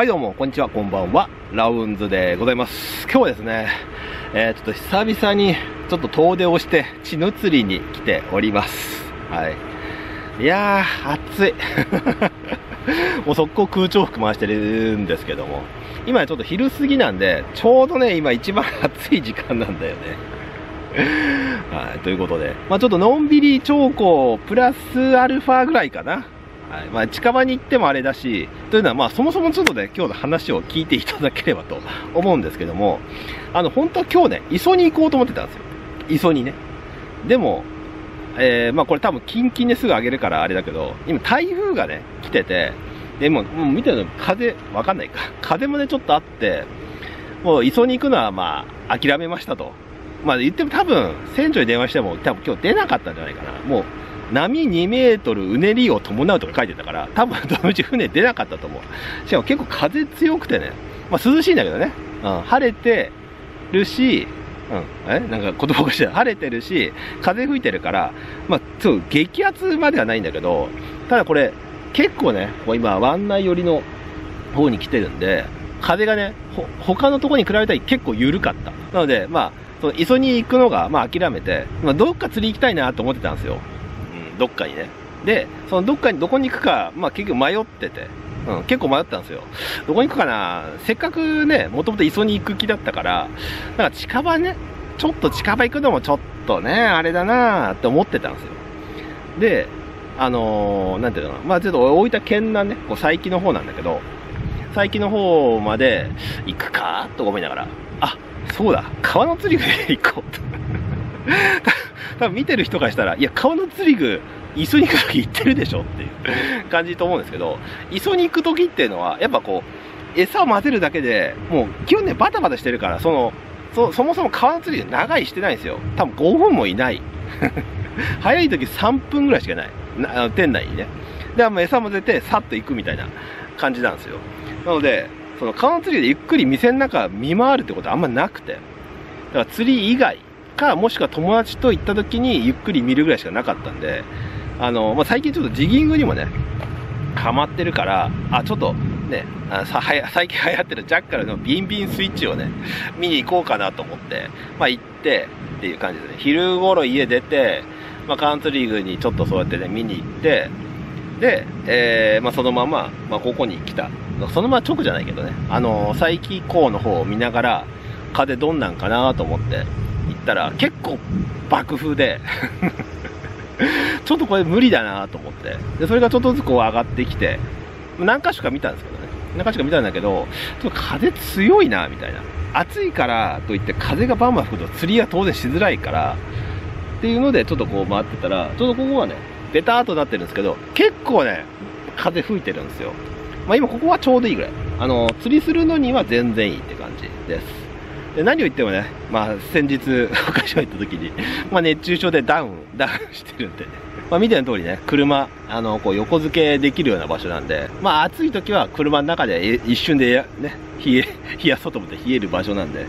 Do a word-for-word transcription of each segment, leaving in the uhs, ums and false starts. はいどうもこんにちは、こんばんは、ラウンズでございます。今日はですね、えー、ちょっと久々にちょっと遠出をして血の釣りに来ております。はい、いやー暑いもう速攻空調服回してるんですけども、今ちょっと昼過ぎなんで、ちょうどね今一番暑い時間なんだよねはい、ということで、まあ、ちょっとのんびり長考プラスアルファぐらいかな、はい、まあ、近場に行ってもあれだし、というのは、まあ、そもそもちょっとね、今日の話を聞いていただければと思うんですけども、あの本当は今日ね、磯に行こうと思ってたんですよ、磯にね。でも、えーまあ、これ、多分キンキンですぐ上げるからあれだけど、今、台風がね、来てて、でももう見てるの、風、わかんないか、風もね、ちょっとあって、もう磯に行くのは、まあ、諦めましたと。まあ言っても多分、船長に電話しても多分今日出なかったんじゃないかな。もう波にメートルうねりを伴うとか書いてたから、多分どのうち船出なかったと思う。しかも結構風強くてね、まあ涼しいんだけどね、うん、晴れてるし、うん、えなんか言葉おかしいな、晴れてるし、風吹いてるから、まあちょっと激アツまではないんだけど、ただこれ結構ね、今湾内寄りの方に来てるんで、風がね、ほ他のところに比べたら結構緩かった。なので、まあ磯に行くのが、まあ、諦めて、まあ、どっか釣り行きたいなと思ってたんですよ、うん、どっかにね。で、そのどっかにどこに行くか、まあ、結局迷ってて、うん、結構迷ったんですよ、どこに行くかな、せっかくね、もともと磯に行く気だったから、なんか近場ね、ちょっと近場行くのもちょっとね、あれだなって思ってたんですよ。で、あのー、なんていうのかな、まあ、ちょっと大分県南ね、こう佐伯の方なんだけど、佐伯の方まで行くかと思いながら、あそうだ、川の釣り具で行こうと。多分見てる人からしたら、いや、川の釣り具、磯に行くとき行ってるでしょっていう感じと思うんですけど、磯に行くときっていうのは、やっぱこう、餌を混ぜるだけでもう、基本ね、バタバタしてるから、その、そ、そもそも川の釣り具長いしてないんですよ。多分ごふんもいない。早いときさんぷんぐらいしかない。な店内にね。で、もう餌混ぜて、さっと行くみたいな感じなんですよ。なので、その川の釣りでゆっくり店の中見回るってことはあんまなくて、だから釣り以外か、もしくは友達と行った時にゆっくり見るぐらいしかなかったんで、あの、まあ、最近ちょっとジギングにもねハマってるから、あちょっとね、あさはや最近流行ってるジャッカルのビンビンスイッチをね見に行こうかなと思って、まあ、行ってっていう感じですね。昼頃家出て、まあ、川の釣り具にちょっとそうやってね見に行って、で、えーまあ、そのまま、まあ、ここに来た、そのまま直じゃないけどね、あの佐伯港の方を見ながら、風どんなんかなと思って行ったら、結構爆風でちょっとこれ無理だなと思って、でそれがちょっとずつこう上がってきて、何か所か見たんですけどね、何か所か見たんだけど、ちょっと風強いなみたいな、暑いからといって風がバンバン吹くと釣りが当然しづらいからっていうので、ちょっとこう回ってたら、ちょうどここはねベターっとなってるんですけど、結構ね風吹いてるんですよ。まあ今ここはちょうどいいぐらい、あの釣りするのには全然いいって感じです。で何を言ってもね、まあ、先日岡島行った時にまあ熱中症でダウンダウンしてるんで、ね、まあ、見ての通りね、車あのこう横付けできるような場所なんで、まあ、暑い時は車の中で一瞬で、ね、冷え冷やそうと思って冷える場所なんで、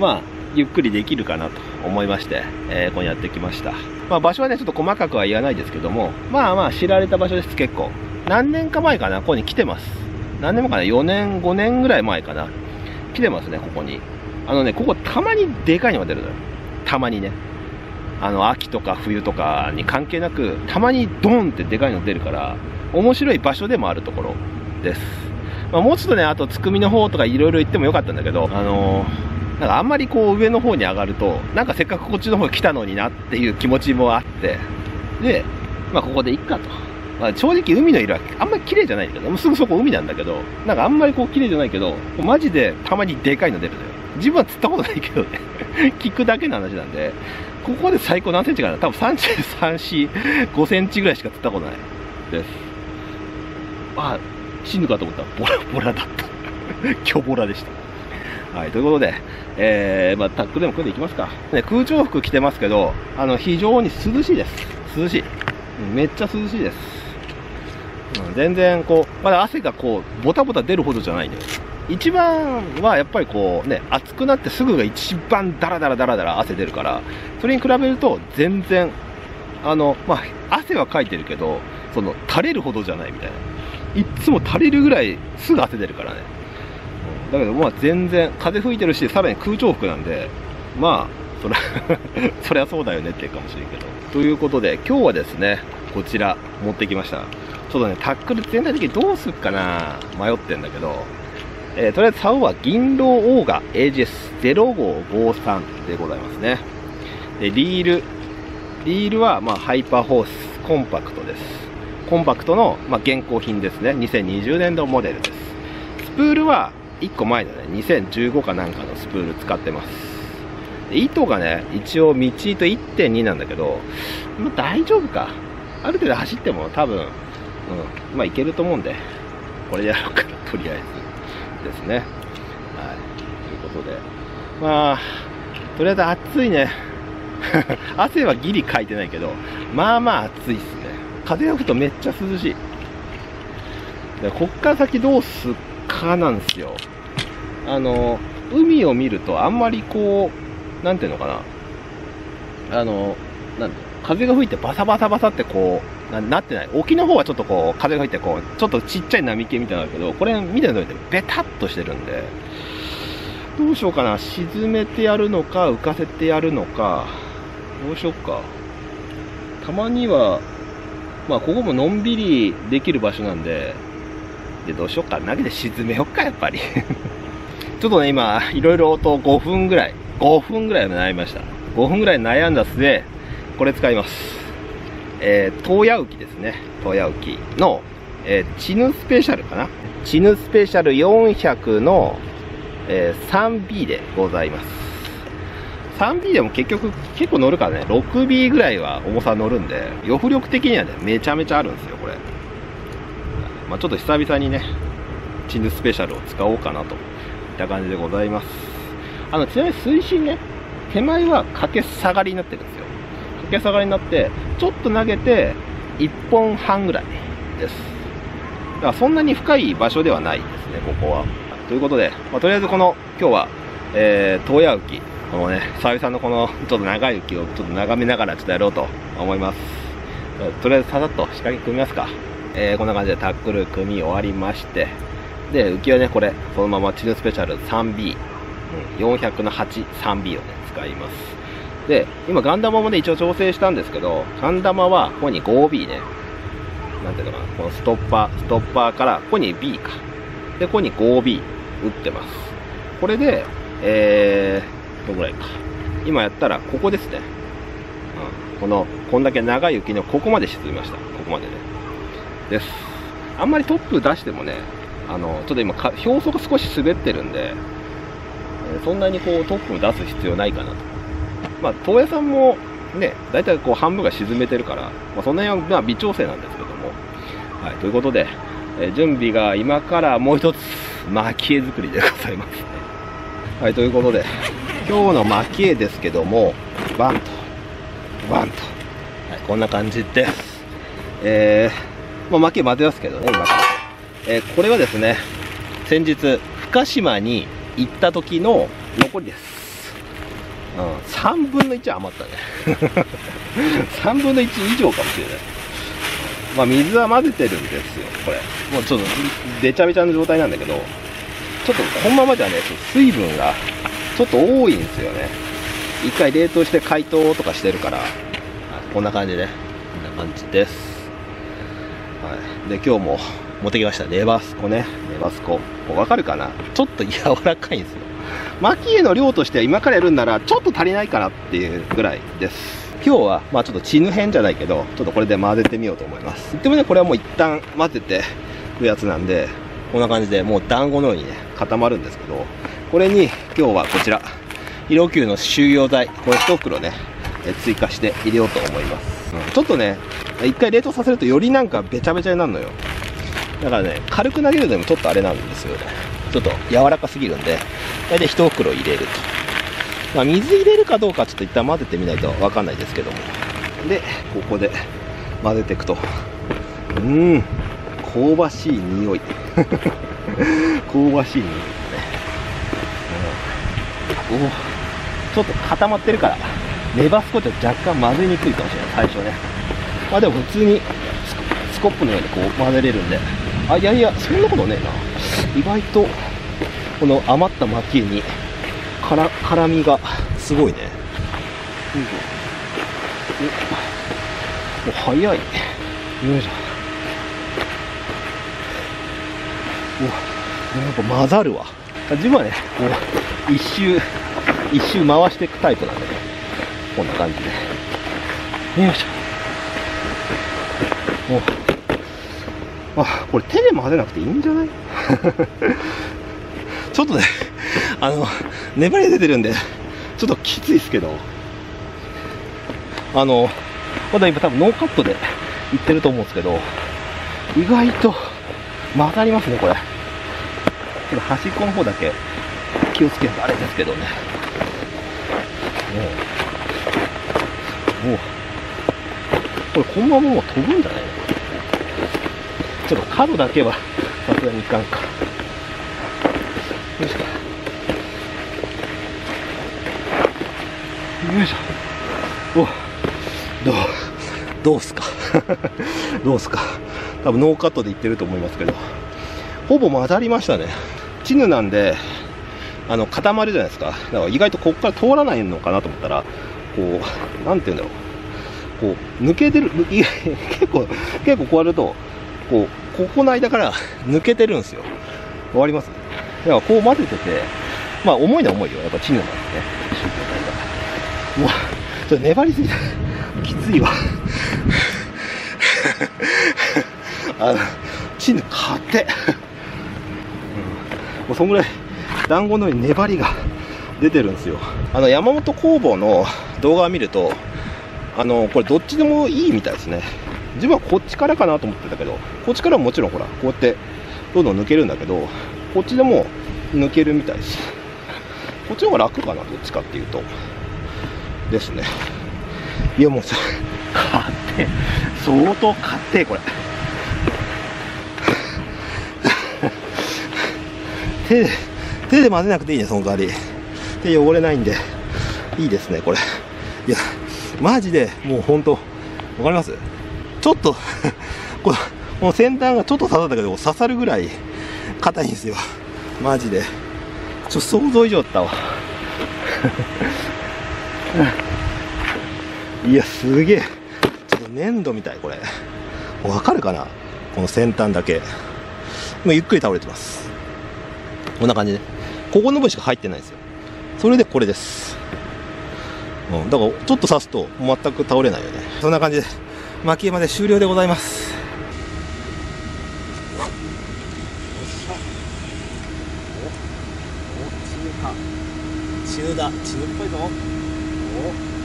まあ、ゆっくりできるかなと思いまして、えー、ここにやってきました。まあ、場所はねちょっと細かくは言わないですけども、まあまあ知られた場所です。結構何年か前かな、ここに来てます。何年もかな、よねん、ごねんぐらい前かな。来てますね、ここに。あのね、ここたまにでかいのが出るのよ。たまにね。あの、秋とか冬とかに関係なく、たまにドーンってでかいの出るから、面白い場所でもあるところです。まあ、もうちょっとね、あと、つくみの方とかいろいろ行ってもよかったんだけど、あのー、なんかあんまりこう上の方に上がると、なんかせっかくこっちの方に来たのになっていう気持ちもあって、で、まあここで行っかと。まあ正直海の色はあんまり綺麗じゃないんだけど、すぐそこ海なんだけど、なんかあんまりこう綺麗じゃないけど、マジでたまにでかいの出るのよ。自分は釣ったことないけどね、聞くだけの話なんで、ここで最高何センチかな、多分さんじゅうさん、よん、ごセンチぐらいしか釣ったことないです。あ、死ぬかと思ったらボラボラだった。巨ボラでした。はい、ということで、えー、まあタックでも組んでいきますか。ね、空調服着てますけど、あの、非常に涼しいです。涼しい。めっちゃ涼しいです。全然こうまだ汗がこうボタボタ出るほどじゃないんだよ。一番はやっぱりこうね、暑くなってすぐが一番ダラダラダラダラ汗出るから、それに比べると全然あの、まあ、汗はかいてるけど、その垂れるほどじゃないみたいないつも足りるぐらいすぐ汗出るからね。だけどまあ全然風吹いてるし、さらに空調服なんで、まあそれそりゃそうだよねっていうかもしれんけど。ということで今日はですね、こちら持ってきました。ちょっとねタックル全体的にどうするかな迷ってんだけど、えー、とりあえず竿は銀狼オーガ エージーエスゼロごーごーさん でございますね。でリールリールはまあハイパーホースコンパクトです。コンパクトのまあ現行品ですね。にせんにじゅうねんどモデルです。スプールはいっこまえだね。にせんじゅうごかなんかのスプール使ってます。で糸がね一応道糸 いってんに なんだけど、まあ、大丈夫か。ある程度走っても多分、うん、まあいけると思うんで、これでやろうかなとりあえずですね。はい、ということでまあとりあえず暑いね汗はギリかいてないけど、まあまあ暑いっすね。風が吹くとめっちゃ涼しい。でこっから先どうすっかなんですよ。あの海を見るとあんまりこうなんていうのかな、あのなんて風が吹いてバサバサバサってこう な, なってない。沖の方はちょっとこう風が吹いてこうちょっとちっちゃい波形みたいなんだけど、これ見ての通りベタっとしてるんで、どうしようかな。沈めてやるのか浮かせてやるのか、どうしようか。たまにはまあここものんびりできる場所なんで、でどうしようか、投げて沈めようかやっぱりちょっとね今いろいろとごふんぐらいごふんぐらい悩みました。ごふんぐらい悩んだ末これ使います。えー、トウヤウキですね。トウヤウキの、えー、チヌスペシャルかな。チヌスペシャルよんひゃくの、えー、スリービー でございます。スリービー でも結局結構乗るからね、ろくビー ぐらいは重さ乗るんで、予浮力的にはね、めちゃめちゃあるんですよ、これ。まあ、ちょっと久々にね、チヌスペシャルを使おうかなといった感じでございます。あの、ちなみに水深ね、手前は掛け下がりになってるんですよ。掛け下がりになってちょっと投げていっぽんはんぐらいです。だからそんなに深い場所ではないですね、ここは。ということで、まあ、とりあえずこの今日は、えー、トウヤウキ、このね久々のこのちょっと長い浮きをちょっと眺めながらちょっとやろうと思います。とりあえずささっと仕掛け組みますか。えー、こんな感じでタックル組み終わりまして、で浮きはねこれそのままチヌスペシャル スリービー、うん、よんひゃくのはち スリービー をね使います。で、今ガンダマもね、一応調整したんですけど、ガンダマは、ここに ごビー ね。なんていうかな、このストッパー、ストッパーから、ここに ビー か。で、ここに ごビー 打ってます。これで、えー、どのぐらいか。今やったら、ここですね。うん、この、こんだけ長い浮きの、ここまで沈みました。ここまでね。です。あんまりトップ出してもね、あの、ちょっと今、表層が少し滑ってるんで、そんなにこう、トップを出す必要ないかなと。まあ、東映さんもね、大体こう半分が沈めてるから、まあ、その辺はまあ微調整なんですけども。はい、ということで、えー、準備が今からもう一つ、蒔絵作りでございますね。はい、ということで、今日の蒔絵ですけども、バンと、バンと、はい、こんな感じです。えー、まあ、蒔絵混ぜますけどね、今から。えー、これはですね、先日、深島に行った時の残りです。うん、さんぶんのいち余ったねさんぶんのいち以上かもしれない。まあ水は混ぜてるんですよ、これ。もうちょっとべちゃべちゃの状態なんだけど、ちょっとこのままじゃね水分がちょっと多いんですよね。一回冷凍して解凍とかしてるから、こんな感じで、ね、こんな感じです。はい、で今日も持ってきましたネバスコね。ネバスコわかるかな。ちょっと柔らかいんですよ。蒔絵の量としては今からやるんならちょっと足りないかなっていうぐらいです。今日はまあちょっとチヌ編じゃないけど、ちょっとこれで混ぜてみようと思います。でもねこれはもう一旦混ぜていくやつなんで、こんな感じでもう団子のようにね固まるんですけど、これに今日はこちら色球の収容剤、これ一袋ね追加して入れようと思います。うん、ちょっとね一回冷凍させるとよりなんかべちゃべちゃになるのよ。だからね軽く投げるでもちょっとあれなんですよね。ちょっと柔らかすぎるんで、大体一袋入れると。まあ、水入れるかどうかちょっと一旦混ぜてみないとわかんないですけども。で、ここで混ぜていくと。うーん、香ばしい匂い。香ばしい匂いですね。うん、おお、ちょっと固まってるから、ネバスコって若干混ぜにくいかもしれない、最初ね。まあでも普通にスコップのようにこう混ぜれるんで、あ、いやいや、そんなことねえな。意外と、この余った薪に、から、辛みが、すごいね。うん、もう早い。よいしょ。お、なんか混ざるわ。自分はね、こう、一周、一周回していくタイプなんでね。こんな感じで。よいしょ。お、あ、これ手で混ぜなくていいんじゃないちょっとね、あの、粘り出てるんで、ちょっときついですけど、あの、まだ今多分ノーカットでいってると思うんですけど、意外と曲がりますね、これ。ちょっと端っこの方だけ気をつけるとあれですけどね。もう、もう、これこのままもう飛ぶんじゃないの？ちょっと角だけはさすがにいかんか。よいしょ。よいしょ。お、どう、どうすかどうすか。多分ノーカットでいってると思いますけど。ほぼ混ざりましたね。チヌなんで、あの、固まるじゃないですか。だから意外とここから通らないのかなと思ったら、こう、なんていうんだろう。こう、抜けてる、抜結構、結構こうやると、こう、ここの間から抜けてるんですよ。わかります？だからこう混ぜてて、まあ重いのは重いよ。やっぱチヌなんですね。うわ、ちょっと粘りすぎた。きついわ。あの、チヌ硬て。うん、もうそんぐらい、団子のように粘りが出てるんですよ。あの、山本工房の動画を見ると、あの、これどっちでもいいみたいですね。自分はこっちからかなと思ってたけど、こっちからももちろんほら、こうやってどんどん抜けるんだけど、こっちでも抜けるみたいし、こっちの方が楽かな、どっちかっていうと。ですね。いやもうさ、かって、相当かって、これ。手で、手で混ぜなくていいね、その代わり。手汚れないんで、いいですね、これ。いや、マジで、もうほんと、わかります？ちょっとこの先端がちょっと刺さったけど、刺さるぐらい硬いんですよ、マジで。ちょっと想像以上だったわ。いや、すげえ。ちょっと粘土みたい、これ。わかるかな、この先端だけ。今ゆっくり倒れてます。こんな感じで、ここの部分しか入ってないんですよ。それでこれです、うん、だからちょっと刺すと全く倒れないよね。そんな感じで薪まで終了でございます。お、チヌか。チヌだ。チヌっぽいぞ。お。